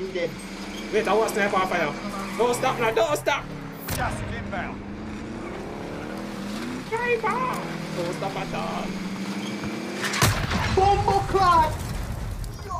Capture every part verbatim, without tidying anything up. you did. Wait, I want to sniper fire. Don't stop now, don't stop! Just inbound. Sniper! Don't stop at all. Bombo clad! Yo!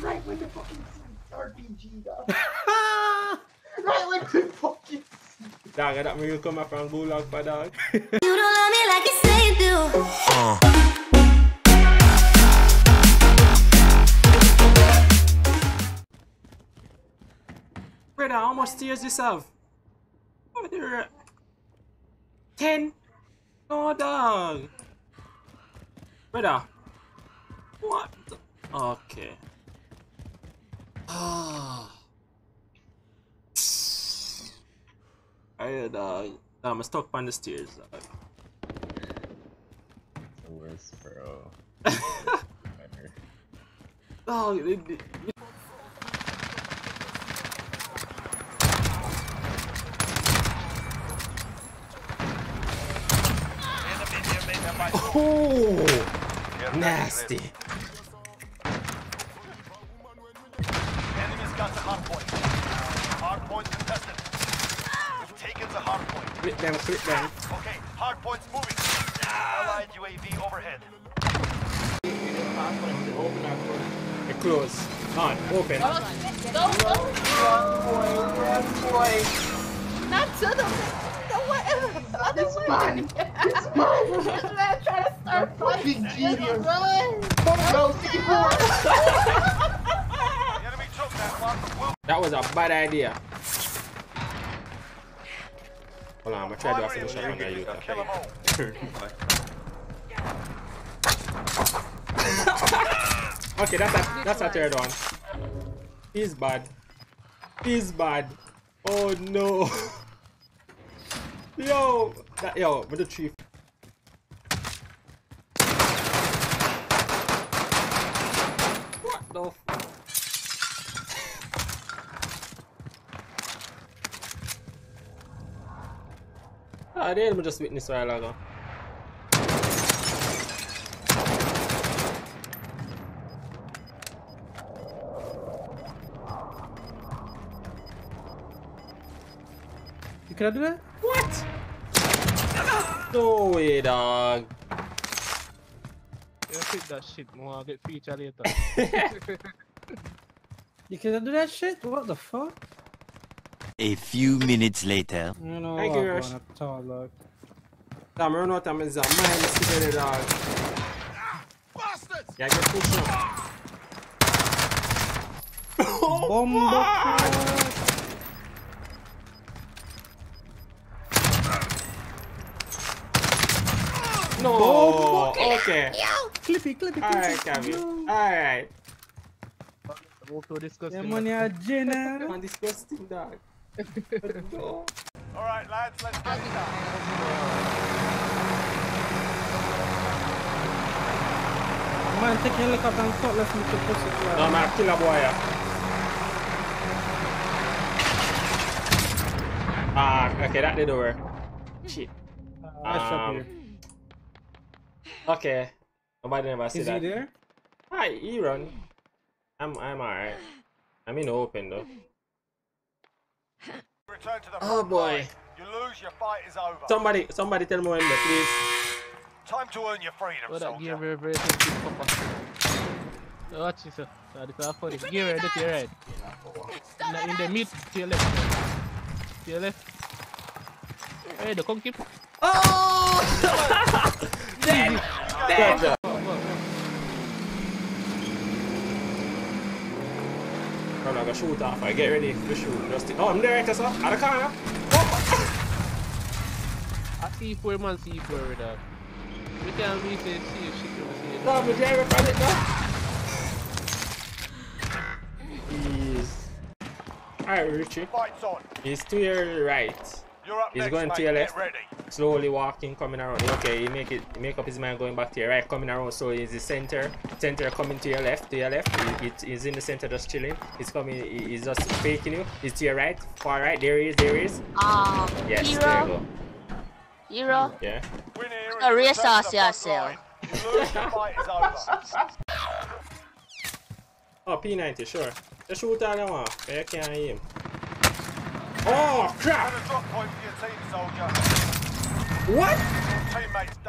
Right with the fucking R P G, dog. Right with the fucking... Dog, that me you come up from Gulag for dog. You don't love me like you say you do. Uh. Brother, how much tears you have? Brother, ten? No, dog. Brother, what? The? Okay. Ah. Alright, dog. I'm stuck on the stairs, dog. It's the worst, bro. Dog, it, it, it. Oh, nasty. Enemy's got the hard point. Hard point contested. We've taken the hard point. Flip them, flip them. Okay, hard point's moving. Allied U A V overhead. It close. On, open. Go, go. Run, boy, not to the... This man! This man! This man trying to start fighting! Genius! That was a bad idea. Hold on, I'm gonna try to finish up on that you. Okay, that's a that's a third one. He's bad. He's bad. Oh no. Yo, that, yo, with the chief. What the f? I didn't just witness while ago. You can do that? What? No way, dog. You pick that shit, more. I'll get feature later. You can do that shit? What the fuck? A few minutes later. You know what? I'm going up tall, dog. Damn, run out of my zone. Man, it's together, dog. Bastards! Yeah, get pushed up. Oh, no. Oh, okay. Clippy, clippy, clippy. Alright, Kevin. Alright. I'm disgusting, dog. Alright, lads, let's get it down. Man, take a look at and stop left me to push it. No, man, kill a boy. Ah, okay, that did over. Shit. I shot here. Okay, nobody never see that. Is he there? Hi, he run. I'm, I'm alright. I'm in the open though. Return to the oh boy. You lose, your fight is over. Somebody, somebody tell me when, please. Time to earn your freedom, what soldier. Watch yourself. Gear right, that's your right. In the mid, to your left. To your left. Hey, the conky. Oh! Dead! Dead! Dead. Oh, oh, I'm gonna shoot off. I get ready to shoot. Just oh, I'm there, Tessa. Out of the corner. Oh. I see four man, see four with that. We can't be safe, see if she can see it. No, but Jerry, I found it now. He's. Alright, Richie. He's to your right. He's next, going to your left, slowly walking, coming around. Okay, he make it, he make up his mind, going back to your right, coming around. So he's the center, center coming to your left, to your left. He, he, he's in the center, just chilling. He's coming, he, he's just faking you. He's to your right, far right. There he is, there he is. Ah, uh, yes, hero. There you go. Hero. Yeah. Reassess yourself. Oh, P ninety, sure. Just all down them off. Hey, I can't hear him. Oh, crap! What?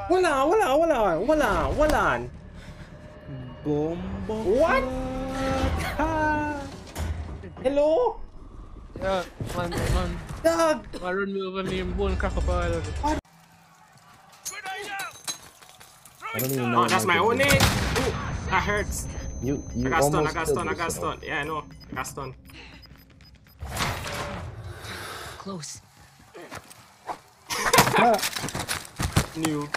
Hold on, hold on, hold on, hold on, hold on. Boom, boom, what? Hello? Yeah, man, man. Dog! I run me over name, bone, crack up all of it. I don't even know. Oh, that's my own name! Ooh, that hurts. You, you I got stunned, I got stunned, I got stunned. Yeah, I know. I got stunned. Close. New. Going back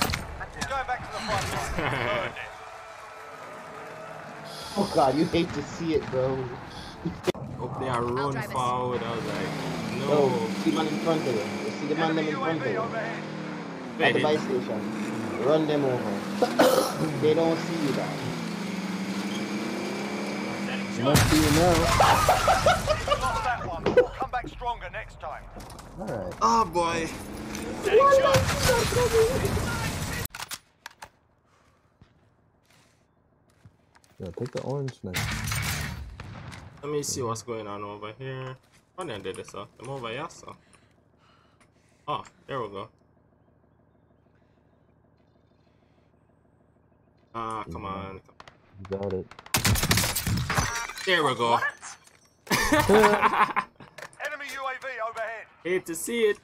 to the fight. Oh god, you hate to see it, bro. Hope they are run forward. I was like, no. No, see the man in front of them. See the man them in front of them. At the buy station. Run them over. They don't see you now. They don't see you now. Come back stronger next time. Alright. Oh boy. Yeah, take the orange now. Let me see what's going on over here. Oh, they did this up. I'm over here, so. Oh, there we go. Ah, come on. You got it. There we go. Enemy U A V overhead. Hate to see it.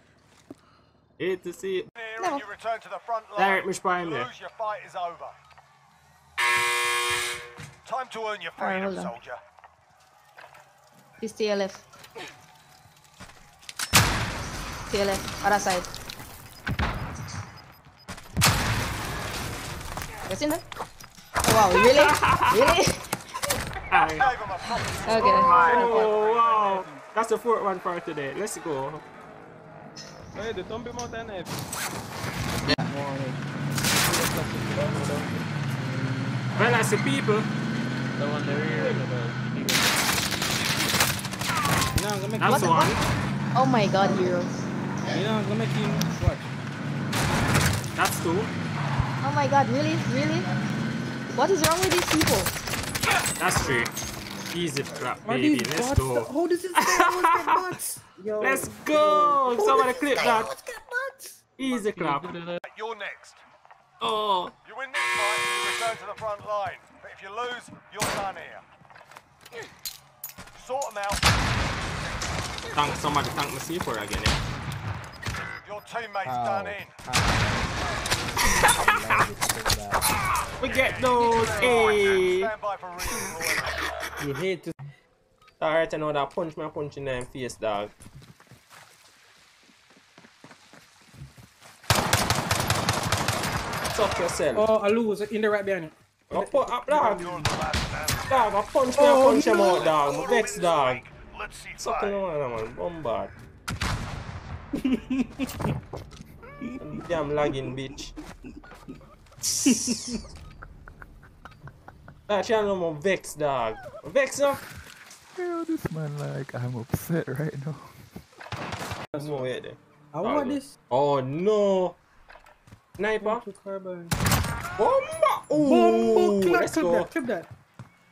Hate to see it. No. You return to the front line. Direct me there. Your fight is over. Time to earn your freedom, soldier. He's T L F. T L F, other side. What's in there? Wow, really? Really? Okay. Oh, wow. That's the fourth one for today. Let's go. Hey, the zombie mountain. Yeah. Well, I see people. The one they're here. That's the one. Oh my god, heroes. Yeah, go make him watch. That's two. Oh my god, really? Really? What is wrong with these people? That's true. Easy crap, baby. These Let's, go. The, oh, this is Let's go. Let's go! Somebody clip that. Easy crap. You're next. Oh. You win this fight, you return to the front line. But if you lose, you're done here. Sort them out. Thank somebody, thank me see for again. Yeah. Your teammate's oh. done in. Oh. We get those, hey! You hate to. Alright, I know that punch my punch in the face, dog. Suck yourself. Oh, I lose in the right behind. I put up, dog. Dog, I punch my oh, punch him no. out, dog. My vex, dog. Suck the one, man. Bombard. Damn lagging bitch. I channel more Vex dog. Vex up. Yo, this man like I'm upset right now. That's no way there. I dog. want this. Oh no. Sniper. Bomba. Oh, let's clip go. That, clip that.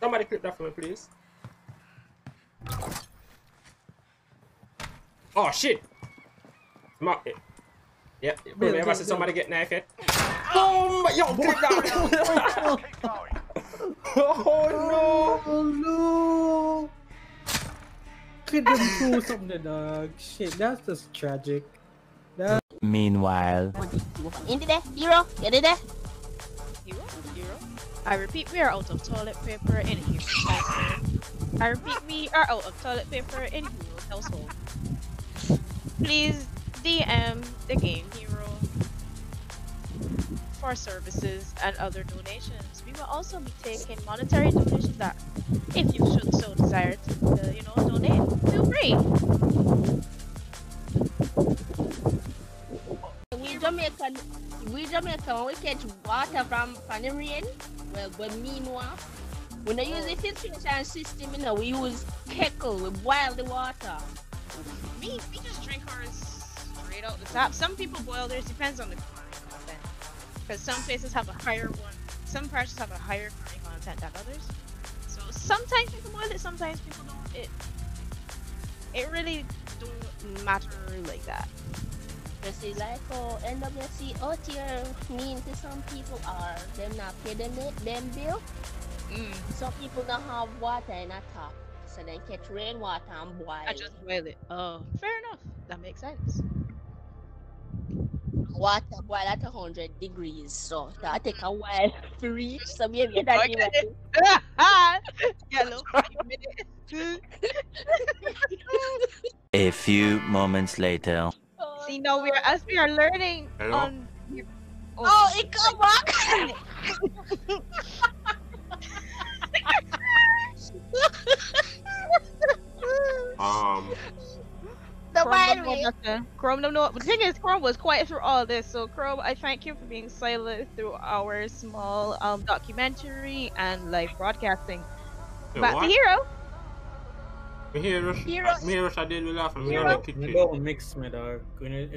Somebody clip that for me, please. Oh shit. Mark it. Yeah, remember yeah, I said somebody get knifed. Boom! Yo, click down! Oh no! Oh no! Click them through something, dog. Shit, that's just tragic. That's... Meanwhile... Into there, hero, get in there! Hero, hero. I repeat, we are out of toilet paper in hero's household. I repeat, we are out of toilet paper in hero's household. Please... D M the game hero for services and other donations. We will also be taking monetary donations that, if you should so desire to, uh, you know, donate, feel free. We Jamaican, we Jamaican, we catch water from Panamanian. Well, but meanwhile, we don't use the filtration system, you know, we use kettle, we boil the water. We, we just drink ours. Out the top. Some people boil theirs, depends on the chlorine content. Because some places have a higher one, some parts have a higher chlorine content than others. So sometimes people boil it, sometimes people don't. it it really don't matter like that. You see, like, oh, N W C oh tier mean to some people are them not pay them them bill. Mm. Some people don't have water in a tap, so they catch rainwater and boil. I just boil it. Oh, fair enough. That makes sense. Water boil at a hundred degrees, so that take a while to reach. So maybe that you yellow. A few moments later. See, now we are as we are learning. Hello? On. Oh, oh it come back. um. The Chrome, Chrome don't know. The thing is, Chrome was quiet through all this. So, Chrome, I thank you for being silent through our small um documentary and live broadcasting. The Back what? To Hero. Me hear Rush, me Rush, I did we laugh and we don't kick it. Don't mix me, dog.